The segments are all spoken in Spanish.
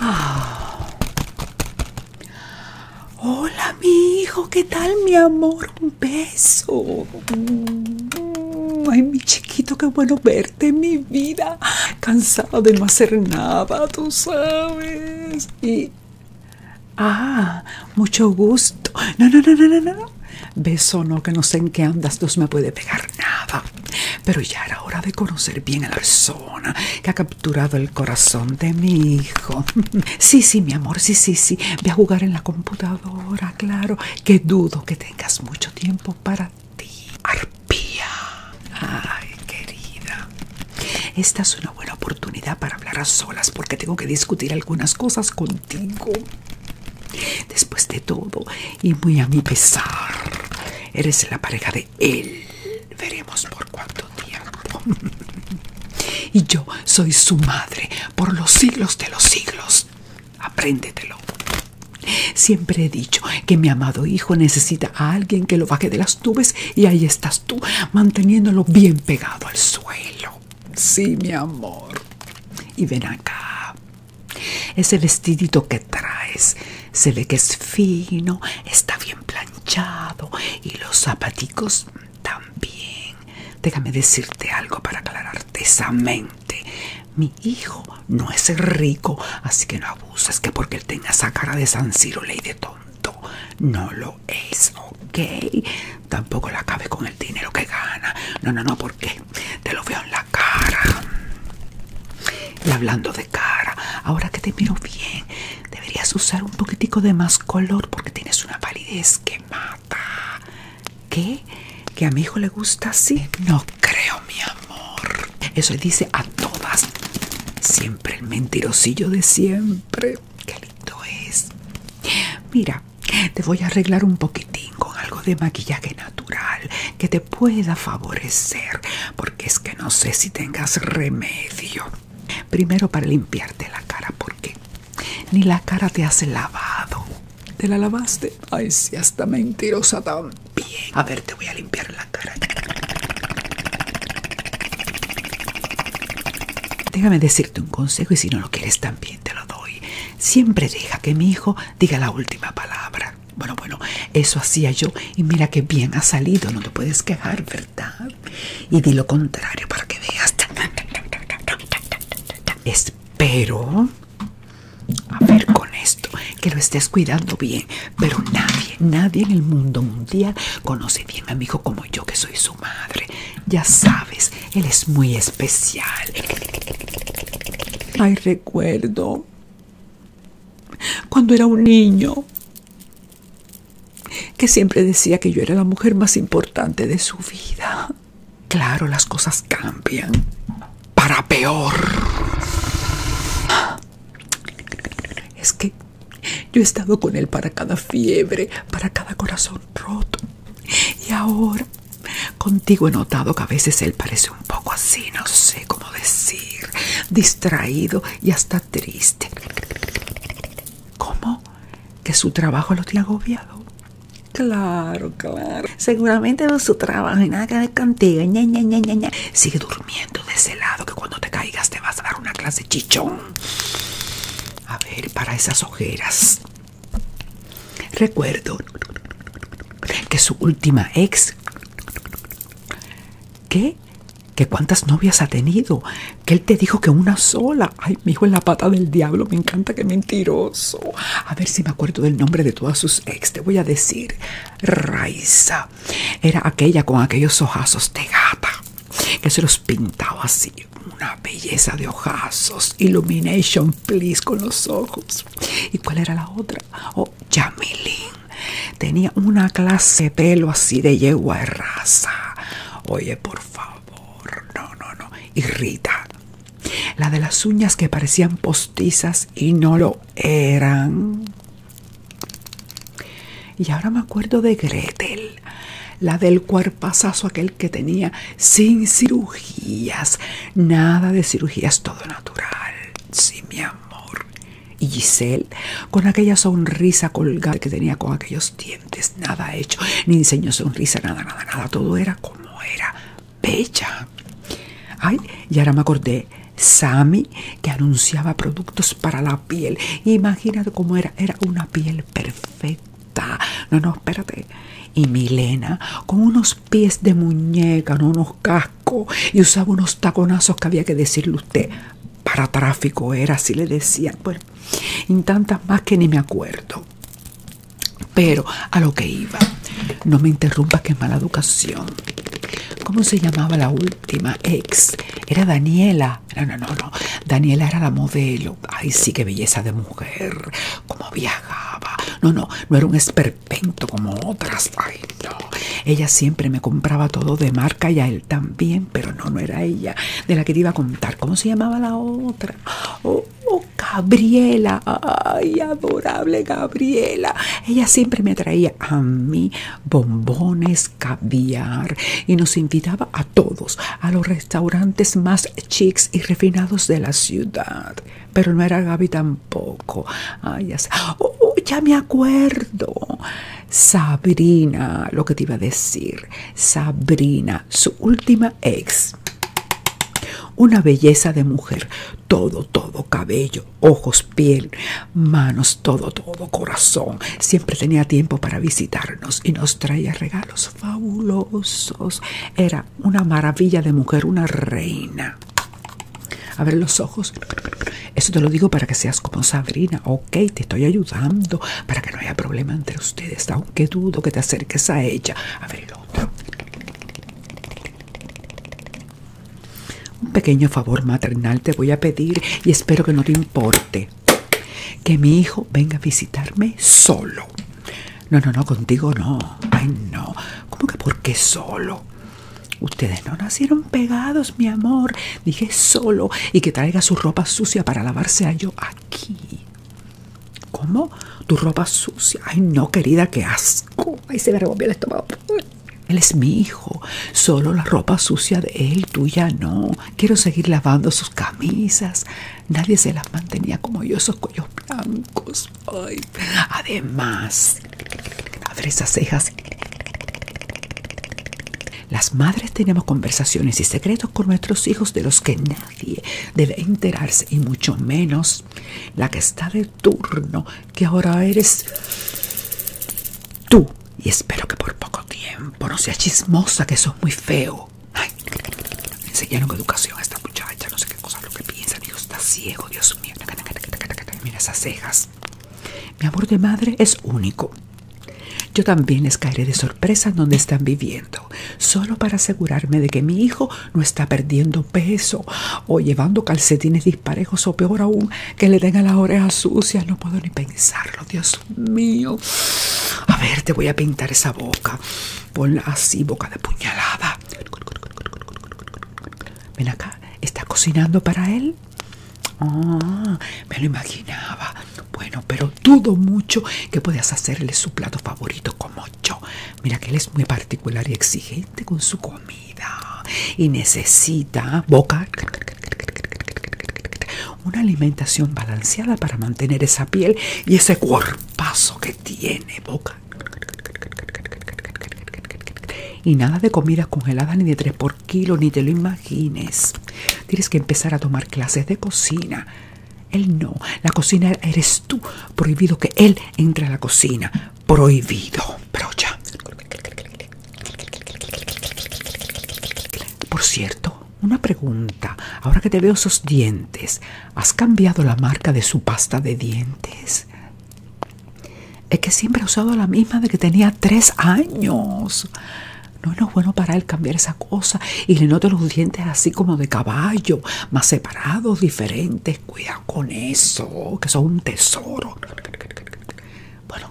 Ah. Hola, mi hijo, ¿qué tal, mi amor? Un beso. Ay, mi chiquito, qué bueno verte, mi vida. Cansada de no hacer nada, tú sabes. Y... ah, mucho gusto. No, no, no, no, no, no. Beso no, que no sé en qué andas, no se me puede pegar nada. Pero ya era hora de conocer bien a la persona que ha capturado el corazón de mi hijo. Sí, sí, mi amor, sí, sí, sí. Ve a jugar en la computadora, claro, que dudo que tengas mucho tiempo para ti. Arpía. Ay, querida. Esta es una buena oportunidad para hablar a solas porque tengo que discutir algunas cosas contigo. Después de todo, y muy a mi pesar, eres la pareja de él. Veremos por cuánto tiempo. Y yo soy su madre por los siglos de los siglos. Apréndetelo. Siempre he dicho que mi amado hijo necesita a alguien que lo baje de las nubes y ahí estás tú, manteniéndolo bien pegado al suelo. Sí, mi amor. Y ven acá. Ese vestidito que traes, se ve que es fino, está bien planchado y los zapaticos también. Déjame decirte algo para aclararte esa mente. Mi hijo no es rico, así que no abuses que porque él tenga esa cara de San Ciro, ley de tonto. No lo es, ¿ok? Tampoco la cabe con el dinero que gana. No, no, no, porque te lo veo en la cara. Y hablando de cara, ahora que te miro bien, deberías usar un poquitico de más color porque tienes una palidez que mata. ¿Qué? ¿Que a mi hijo le gusta así? No creo, mi amor. Eso dice a todas. Siempre el mentirosillo de siempre. Qué lindo es. Mira, te voy a arreglar un poquitín con algo de maquillaje natural que te pueda favorecer porque es que no sé si tengas remedio. Primero para limpiarte la cara, porque ni la cara te has lavado. ¿Te la lavaste? Ay, sí, hasta mentirosa también. A ver, te voy a limpiar la cara. Déjame decirte un consejo y si no lo quieres también te lo doy. Siempre deja que mi hijo diga la última palabra. Bueno, eso hacía yo y mira que bien ha salido. No te puedes quejar, ¿verdad? Y di lo contrario para que veas. Espero, a ver con esto, que lo estés cuidando bien, pero nadie en el mundo mundial conoce bien a mi hijo como yo, que soy su madre. Ya sabes, él es muy especial. Ay, recuerdo cuando era un niño que siempre decía que yo era la mujer más importante de su vida. Claro, las cosas cambian para peor. Es que yo he estado con él para cada fiebre, para cada corazón roto. Y ahora, contigo he notado que a veces él parece un poco así, no sé cómo decir, distraído y hasta triste. ¿Cómo? ¿Que su trabajo lo tiene agobiado? Claro, claro. Seguramente no es su trabajo y nada que ver contigo. Ña, ña, ña, ña, ña. Sigue durmiendo de ese lado que cuando te caigas te vas a dar una clase chichón. A ver, para esas ojeras. Recuerdo que su última ex... ¿Qué? ¿Que cuántas novias ha tenido? Que él te dijo que una sola. Ay, mi hijo es la pata del diablo. Me encanta, que mentiroso. A ver si me acuerdo del nombre de todas sus ex. Te voy a decir. Raiza. Era aquella con aquellos ojazos de gata, que se los pintaba así. Una belleza de ojazos. Illumination, please, con los ojos. ¿Y cuál era la otra? Oh, Jamilín. Tenía una clase de pelo así de yegua de raza. Oye, por favor. No, no, no. Y Rita. La de las uñas que parecían postizas y no lo eran. Y ahora me acuerdo de Gretel. La del cuerpazazo aquel que tenía sin cirugías. Nada de cirugías, todo natural. Sí, mi amor. y Giselle, con aquella sonrisa colgada que tenía, con aquellos dientes, nada hecho, ni diseño, sonrisa, nada, todo era como era, bella. Ay, y ahora me acordé, Sammy, que anunciaba productos para la piel, imagínate cómo era, era una piel perfecta, no, espérate. Y Milena, con unos pies de muñeca, no, unos cascos, y usaba unos taconazos que había que decirle usted, para tráfico era, así le decían, bueno, y tantas más que ni me acuerdo. Pero a lo que iba, no me interrumpas, que es mala educación. ¿Cómo se llamaba la última ex? Era Daniela. No. Daniela era la modelo. Ay, sí, qué belleza de mujer. Cómo viajaba. No era un esperpento como otras. Ay, no. Ella siempre me compraba todo de marca y a él también, pero no era ella de la que te iba a contar. ¿Cómo se llamaba la otra? Oh, Gabriela. Ay, adorable Gabriela. Ella siempre me traía a mí bombones, caviar, y nos invitaba a todos a los restaurantes más chics y refinados de la ciudad. Pero no era Gaby tampoco. Ay, ya me acuerdo. Sabrina, lo que te iba a decir. Sabrina, su última ex. Una belleza de mujer, todo, cabello, ojos, piel, manos, todo, corazón. Siempre tenía tiempo para visitarnos y nos traía regalos fabulosos. Era una maravilla de mujer, una reina. A ver los ojos, eso te lo digo para que seas como Sabrina, ok, te estoy ayudando para que no haya problema entre ustedes, aunque dudo que te acerques a ella. A ver el otro. Un pequeño favor maternal te voy a pedir y espero que no te importe. Que mi hijo venga a visitarme solo. No, contigo no. Ay, no. ¿Cómo que por qué solo? Ustedes no nacieron pegados, mi amor. Dije solo, y que traiga su ropa sucia para lavarse a yo aquí. ¿Cómo? ¿Tu ropa sucia? Ay, no, querida, qué asco. Ay, se me revolvió el estómago. Él es mi hijo, solo la ropa sucia de él, tuya no. Quiero seguir lavando sus camisas. Nadie se las mantenía como yo, esos cuellos blancos. Ay. Además, a ver esas cejas. Las madres tenemos conversaciones y secretos con nuestros hijos de los que nadie debe enterarse, y mucho menos la que está de turno, que ahora eres tú. Y espero que por poco tiempo no sea chismosa, que eso es muy feo. Ay, me enseñaron educación a esta muchacha, no sé qué cosa, lo que piensa. Mi hijo está ciego, Dios mío. Mira esas cejas. Mi amor de madre es único. Yo también les caeré de sorpresa en donde están viviendo, solo para asegurarme de que mi hijo no está perdiendo peso o llevando calcetines disparejos, o peor aún, que le tenga las orejas sucias. No puedo ni pensarlo, Dios mío. A ver, te voy a pintar esa boca. Ponla así, boca de puñalada. Ven acá, ¿estás cocinando para él? Ah, me lo imaginaba. Bueno, pero dudo mucho que puedas hacerle su plato favorito como yo. Mira que él es muy particular y exigente con su comida. Y necesita boca, una alimentación balanceada para mantener esa piel y ese cuerpazo que tiene, boca. Y nada de comidas congeladas ni de 3 por kilo, ni te lo imagines. Tienes que empezar a tomar clases de cocina. Él no. La cocina eres tú. Prohibido que él entre a la cocina. Prohibido. Pero ya. Por cierto, una pregunta. Ahora que te veo esos dientes, ¿has cambiado la marca de su pasta de dientes? Es que siempre he usado la misma de que tenía 3 años. No es bueno para él cambiar esa cosa, y le noto los dientes así como de caballo, más separados, diferentes. Cuidado con eso, que son un tesoro. Bueno,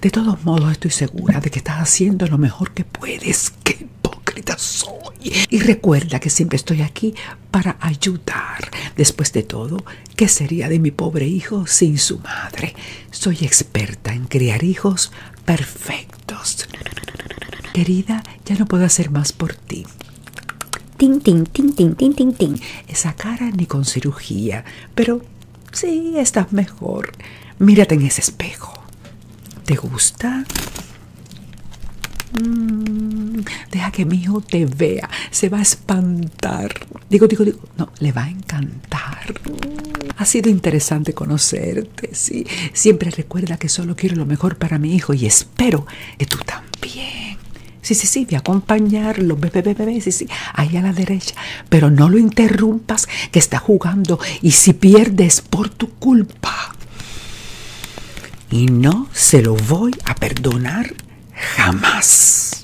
de todos modos estoy segura de que estás haciendo lo mejor que puedes. ¡Qué hipócrita soy! Y recuerda que siempre estoy aquí para ayudar. Después de todo, ¿qué sería de mi pobre hijo sin su madre? Soy experta en criar hijos perfectos. Querida, ya no puedo hacer más por ti. Tin, tin, tin, tin, tin, tin, tin. Esa cara ni con cirugía, pero Sí, estás mejor. Mírate en ese espejo. ¿Te gusta? Deja que mi hijo te vea. Se va a espantar. Digo, no, le va a encantar. Ha sido interesante conocerte, sí. Siempre recuerda que solo quiero lo mejor para mi hijo y espero que tú también. Sí, voy a acompañarlo, bebé, sí, ahí a la derecha. Pero no lo interrumpas, que está jugando y si pierdes por tu culpa. Y no se lo voy a perdonar jamás.